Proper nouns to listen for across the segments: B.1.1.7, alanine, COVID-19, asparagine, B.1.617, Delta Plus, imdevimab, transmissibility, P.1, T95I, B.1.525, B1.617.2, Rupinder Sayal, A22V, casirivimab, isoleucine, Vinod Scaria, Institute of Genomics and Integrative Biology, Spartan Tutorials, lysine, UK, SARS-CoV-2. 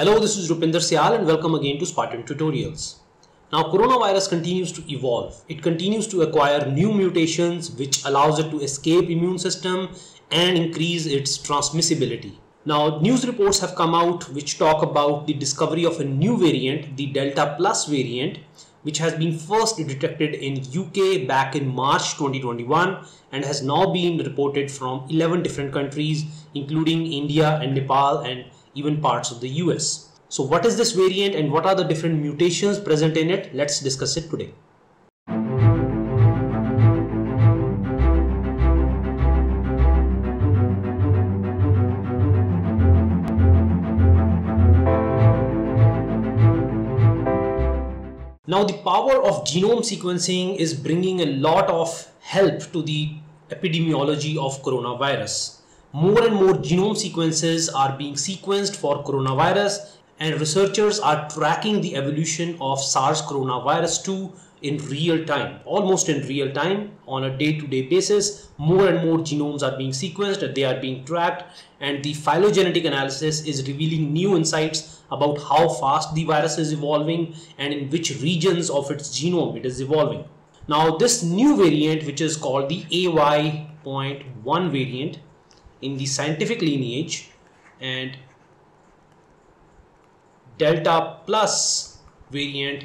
Hello, this is Rupinder Sayal and welcome again to Spartan Tutorials. Now, coronavirus continues to evolve. It continues to acquire new mutations which allows it to escape immune system and increase its transmissibility. Now, news reports have come out which talk about the discovery of a new variant, the Delta Plus variant, which has been first detected in UK back in March 2021 and has now been reported from 11 different countries, including India and Nepal and even parts of the US. So what is this variant and what are the different mutations present in it? Let's discuss it today. Now, the power of genome sequencing is bringing a lot of help to the epidemiology of coronavirus. More and more genome sequences are being sequenced for coronavirus, and researchers are tracking the evolution of SARS-CoV-2 in real time, almost in real time, on a day-to-day basis. More and more genomes are being sequenced, they are being tracked, and the phylogenetic analysis is revealing new insights about how fast the virus is evolving and in which regions of its genome it is evolving. Now, this new variant, which is called the AY.1 variant, in the scientific lineage, and Delta Plus variant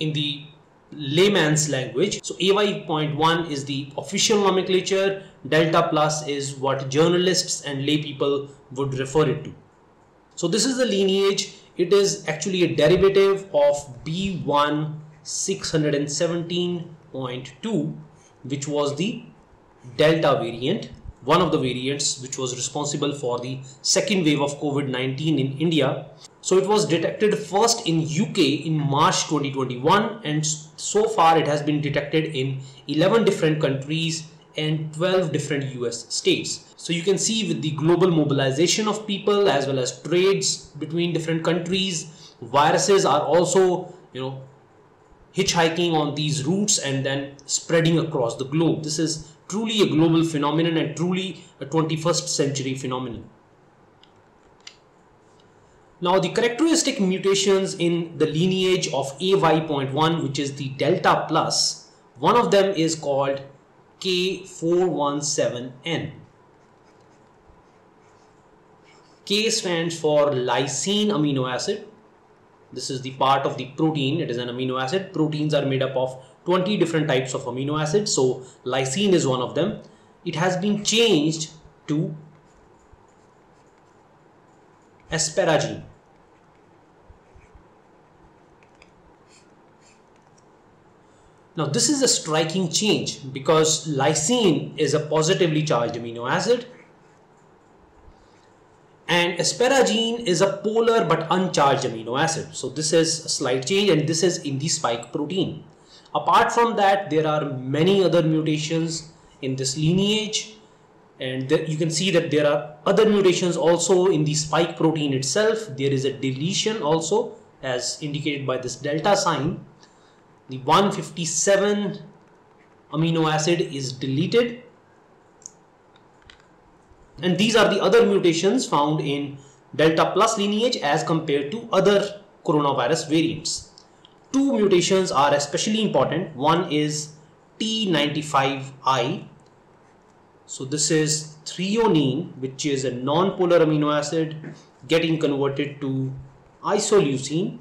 in the layman's language. So AY.1 is the official nomenclature, Delta Plus is what journalists and lay people would refer it to. So this is the lineage. It is actually a derivative of B.1.617.2, which was the Delta variant, one of the variants which was responsible for the second wave of COVID-19 in India. So it was detected first in UK in March 2021, and so far it has been detected in 11 different countries and 12 different US states. So you can see, with the global mobilization of people as well as trades between different countries, viruses are also, hitchhiking on these routes and then spreading across the globe. This is truly a global phenomenon and truly a 21st century phenomenon. Now, the characteristic mutations in the lineage of AY.1, which is the Delta Plus, one of them is called K417N. K stands for lysine amino acid. This is the part of the protein. It is an amino acid. Proteins are made up of 20 different types of amino acids, so lysine is one of them. It has been changed to asparagine. Now, this is a striking change because lysine is a positively charged amino acid and asparagine is a polar but uncharged amino acid. So this is a slight change, and this is in the spike protein. Apart from that, there are many other mutations in this lineage, and you can see that there are other mutations also in the spike protein itself. There is a deletion also, as indicated by this delta sign. The 157 amino acid is deleted, and these are the other mutations found in Delta Plus lineage as compared to other coronavirus variants. Two mutations are especially important. One is T95I. So this is threonine, which is a non-polar amino acid, getting converted to isoleucine.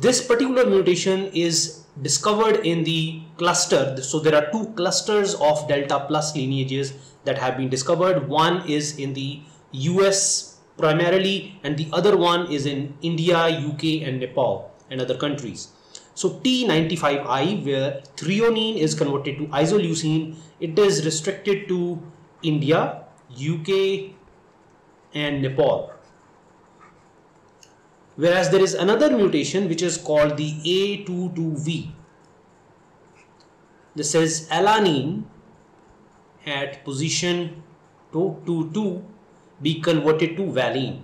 This particular mutation is discovered in the cluster. So there are two clusters of Delta Plus lineages that have been discovered. One is in the US primarily, and the other one is in India, UK and Nepal and other countries. So T95I, where threonine is converted to isoleucine, it is restricted to India, UK and Nepal. Whereas there is another mutation which is called the A22V. This is alanine at position 2 be converted to valine.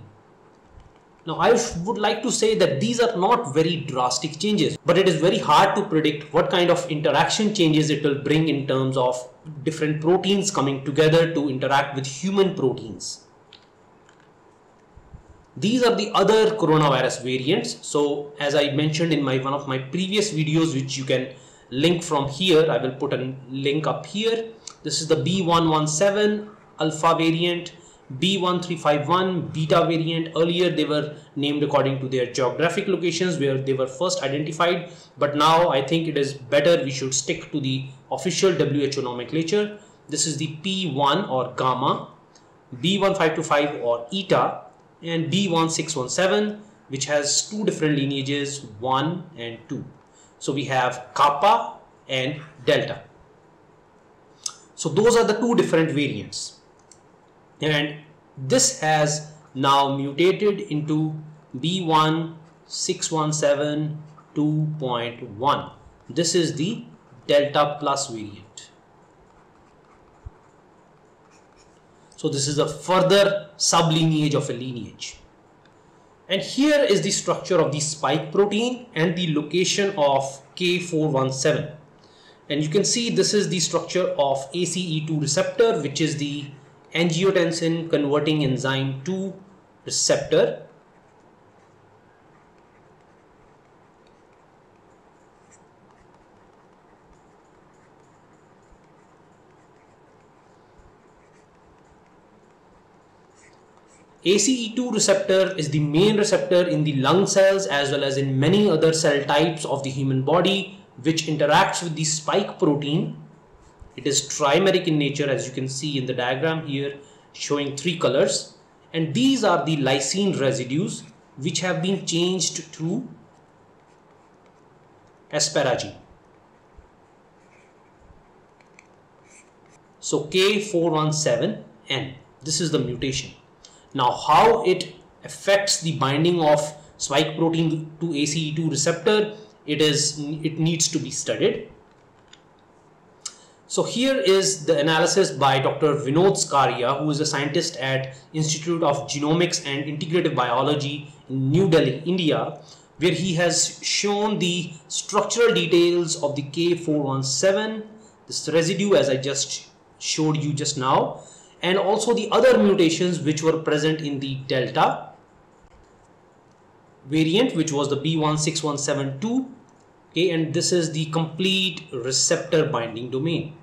Now, I would like to say that these are not very drastic changes, but it is very hard to predict what kind of interaction changes it will bring in terms of different proteins coming together to interact with human proteins. These are the other coronavirus variants. So as I mentioned in my one of my previous videos, which you can link from here, I will put a link up here. This is the B.1.1.7 alpha variant, B.1.351 beta variant. Earlier they were named according to their geographic locations where they were first identified, but now I think it is better we should stick to the official WHO nomenclature. This is the P.1 or gamma, B.1.525 or eta, and B.1.617, which has two different lineages, 1 and 2. So we have kappa and delta. So those are the two different variants, and this has now mutated into B.1.617 2.1. This is the Delta Plus variant. So this is a further sublineage of a lineage. And here is the structure of the spike protein and the location of K417. And you can see this is the structure of ACE2 receptor, which is the angiotensin converting enzyme 2 receptor. ACE2 receptor is the main receptor in the lung cells as well as in many other cell types of the human body, which interacts with the spike protein. It is trimeric in nature, as you can see in the diagram here showing three colors, and these are the lysine residues which have been changed to asparagine. So K417N, this is the mutation. Now, how it affects the binding of spike protein to ACE2 receptor, it needs to be studied. So here is the analysis by Dr. Vinod Scaria, who is a scientist at Institute of Genomics and Integrative Biology in New Delhi, India, where he has shown the structural details of the K417, this residue as I just showed you just now, and also the other mutations which were present in the delta variant, which was the B.1.617.2. Okay, and this is the complete receptor binding domain.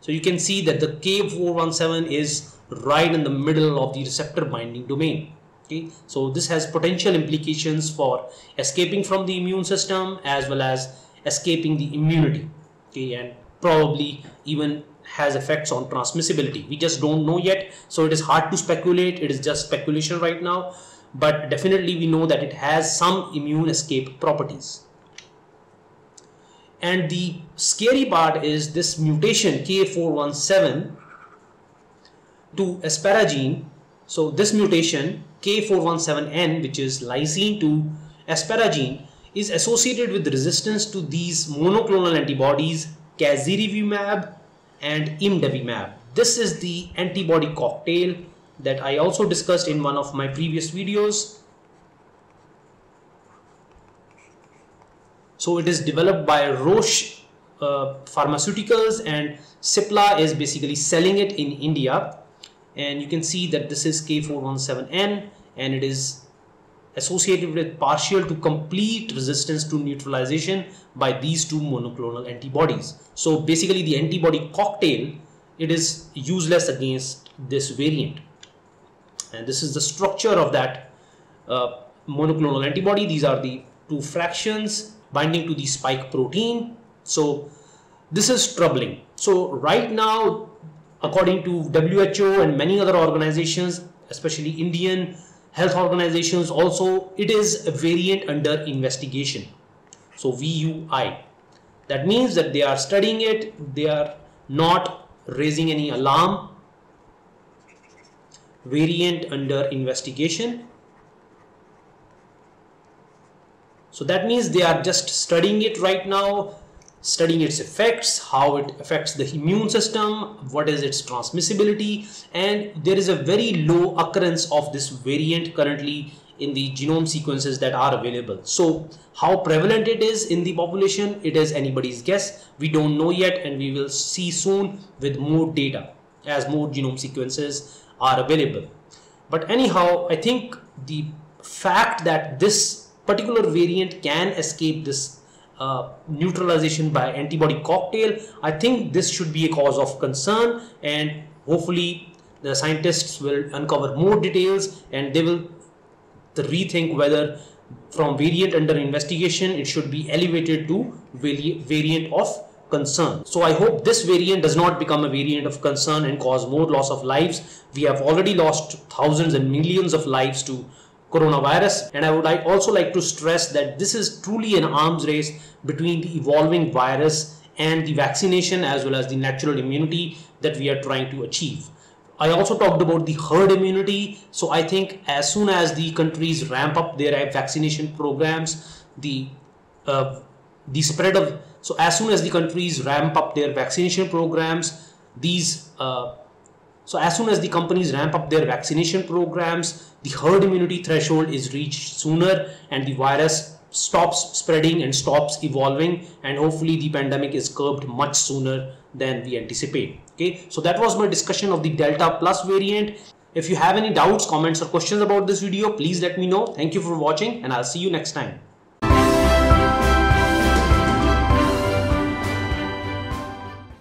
So you can see that the K417 is right in the middle of the receptor binding domain. Okay, so this has potential implications for escaping from the immune system as well as escaping the immunity. Okay, and probably even has effects on transmissibility. We just don't know yet, so it is hard to speculate. It is just speculation right now, but definitely we know that it has some immune escape properties. And the scary part is this mutation K417 to asparagine. So this mutation K417N, which is lysine to asparagine, is associated with resistance to these monoclonal antibodies casirivimab and imdevimab. This is the antibody cocktail that I also discussed in one of my previous videos. So it is developed by Roche Pharmaceuticals, and Cipla is basically selling it in India. And you can see that this is K417N, and it is associated with partial to complete resistance to neutralization by these two monoclonal antibodies. So basically the antibody cocktail, it is useless against this variant. And this is the structure of that monoclonal antibody. These are the two fractions binding to the spike protein. So this is troubling. So right now, according to WHO and many other organizations, especially Indian health organizations also, it is a variant under investigation. So VUI, that means that they are studying it. They are not raising any alarm. Variant under investigation. So that means they are just studying it right now, studying its effects, how it affects the immune system, what is its transmissibility, and there is a very low occurrence of this variant currently in the genome sequences that are available. So how prevalent it is in the population, it is anybody's guess. We don't know yet, and we will see soon with more data as more genome sequences are available. But anyhow, I think the fact that this particular variant can escape this neutralization by antibody cocktail, I think this should be a cause of concern, and hopefully the scientists will uncover more details and they will rethink whether from variant under investigation it should be elevated to variant of concern. So I hope this variant does not become a variant of concern and cause more loss of lives. We have already lost thousands and millions of lives to coronavirus, and I would also like to stress that this is truly an arms race between the evolving virus and the vaccination as well as the natural immunity that we are trying to achieve. I also talked about the herd immunity. So I think as soon as the countries ramp up their vaccination programs, as soon as the companies ramp up their vaccination programs, the herd immunity threshold is reached sooner and the virus stops spreading and stops evolving, and hopefully the pandemic is curbed much sooner than we anticipate. Okay, so that was my discussion of the Delta Plus variant. If you have any doubts, comments or questions about this video, please let me know. Thank you for watching, and I'll see you next time.